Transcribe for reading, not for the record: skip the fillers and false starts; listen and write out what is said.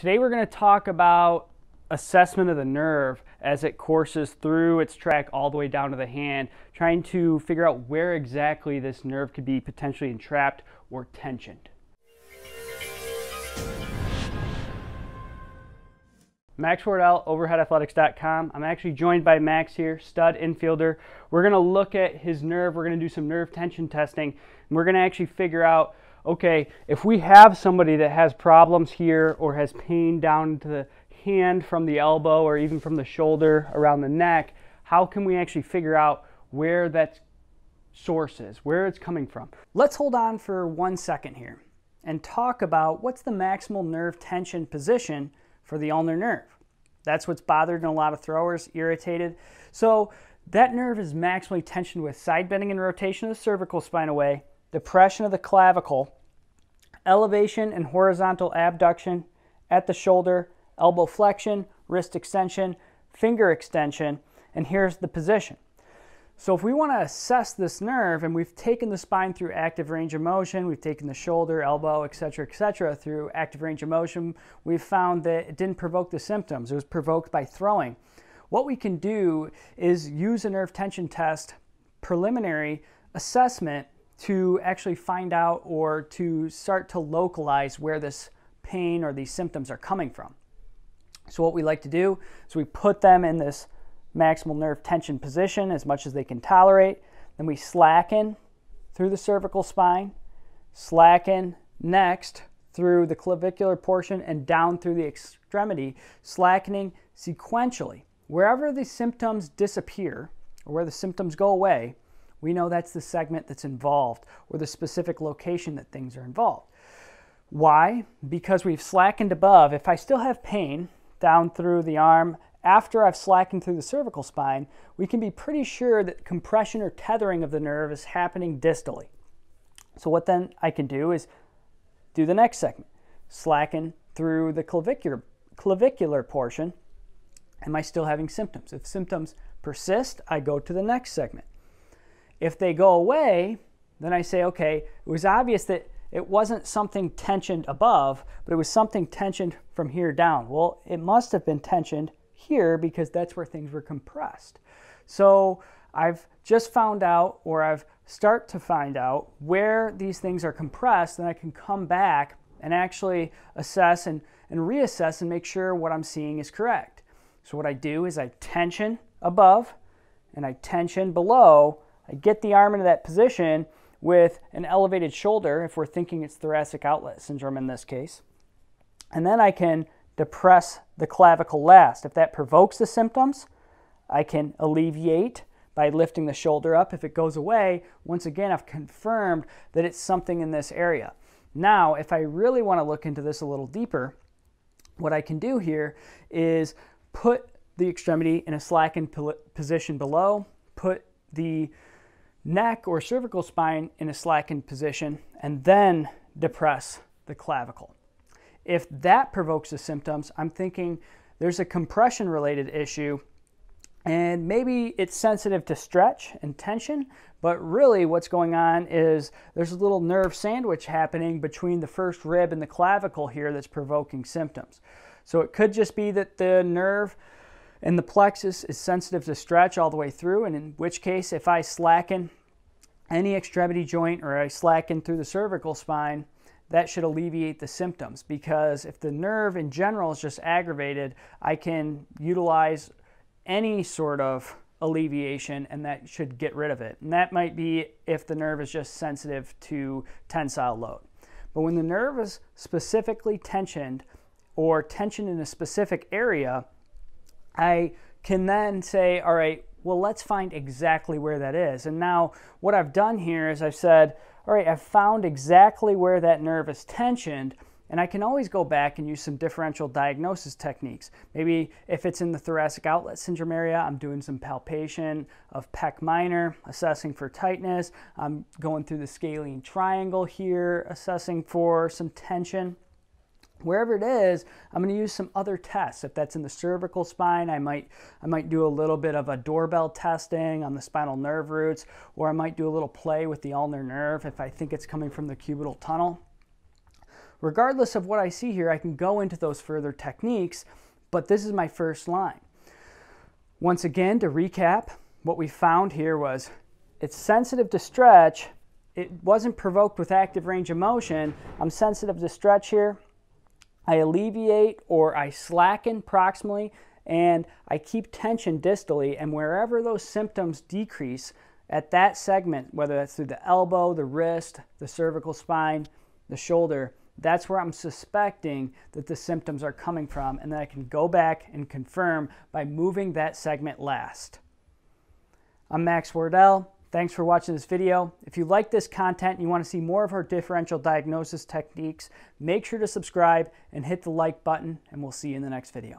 Today we're going to talk about assessment of the nerve as it courses through its track all the way down to the hand, trying to figure out where exactly this nerve could be potentially entrapped or tensioned. Max Wardell, OverheadAthletics.com. I'm actually joined by Max here, stud infielder. We're going to look at his nerve. We're going to do some nerve tension testing, and we're going to actually figure out, okay, if we have somebody that has problems here or has pain down to the hand from the elbow or even from the shoulder around the neck, how can we actually figure out where that source is, where it's coming from? Let's hold on for 1 second here and talk about what's the maximal nerve tension position for the ulnar nerve. That's what's bothering a lot of throwers, irritated. So that nerve is maximally tensioned with side bending and rotation of the cervical spine away, depression of the clavicle, elevation and horizontal abduction at the shoulder, elbow flexion, wrist extension, finger extension, and here's the position. So if we want to assess this nerve, and we've taken the spine through active range of motion, we've taken the shoulder, elbow, etc., through active range of motion, we've found that it didn't provoke the symptoms. It was provoked by throwing. What we can do is use a nerve tension test preliminary assessment to actually find out or to start to localize where this pain or these symptoms are coming from. So what we like to do is we put them in this maximal nerve tension position as much as they can tolerate, then we slacken through the cervical spine, slacken next through the clavicular portion and down through the extremity, slackening sequentially. Wherever the symptoms disappear or where the symptoms go away, we know that's the segment that's involved or the specific location that things are involved. Why? Because we've slackened above. If I still have pain down through the arm after I've slackened through the cervical spine, we can be pretty sure that compression or tethering of the nerve is happening distally. So what then I can do is do the next segment, slacken through the clavicular portion. Am I still having symptoms? If symptoms persist, I go to the next segment. If they go away, then I say, okay, it was obvious that it wasn't something tensioned above, but it was something tensioned from here down. Well, it must have been tensioned here because that's where things were compressed. So I've just found out, or I've start to find out where these things are compressed, then I can come back and actually assess and reassess and make sure what I'm seeing is correct. So what I do is I tension above and I tension below. I get the arm into that position with an elevated shoulder, if we're thinking it's thoracic outlet syndrome in this case. And then I can depress the clavicle last. If that provokes the symptoms, I can alleviate by lifting the shoulder up. If it goes away, once again, I've confirmed that it's something in this area. Now, if I really want to look into this a little deeper, what I can do here is put the extremity in a slackened position below, put the neck or cervical spine in a slackened position, and then depress the clavicle. If that provokes the symptoms, I'm thinking there's a compression related issue, and maybe it's sensitive to stretch and tension, but really what's going on is there's a little nerve sandwich happening between the first rib and the clavicle here that's provoking symptoms. So it could just be that the nerve and the plexus is sensitive to stretch all the way through, and in which case, if I slacken any extremity joint or I slacken through the cervical spine, that should alleviate the symptoms, because if the nerve in general is just aggravated, I can utilize any sort of alleviation and that should get rid of it. And that might be if the nerve is just sensitive to tensile load. But when the nerve is specifically tensioned or tensioned in a specific area, I can then say, all right, well, let's find exactly where that is. And now what I've done here is I've said, all right, I've found exactly where that nerve is tensioned, and I can always go back and use some differential diagnosis techniques. Maybe if it's in the thoracic outlet syndrome area, I'm doing some palpation of pec minor, assessing for tightness. I'm going through the scalene triangle here, assessing for some tension. Wherever it is, I'm going to use some other tests. If that's in the cervical spine, I might do a little bit of a doorbell testing on the spinal nerve roots, or I might do a little play with the ulnar nerve if I think it's coming from the cubital tunnel. Regardless of what I see here, I can go into those further techniques, but this is my first line. Once again, to recap, what we found here was it's sensitive to stretch. It wasn't provoked with active range of motion. I'm sensitive to stretch here. I alleviate or I slacken proximally, and I keep tension distally, and wherever those symptoms decrease at that segment, whether that's through the elbow, the wrist, the cervical spine, the shoulder, that's where I'm suspecting that the symptoms are coming from, and then I can go back and confirm by moving that segment last. I'm Max Wardell. Thanks for watching this video. If you like this content and you want to see more of our differential diagnosis techniques, make sure to subscribe and hit the like button, and we'll see you in the next video.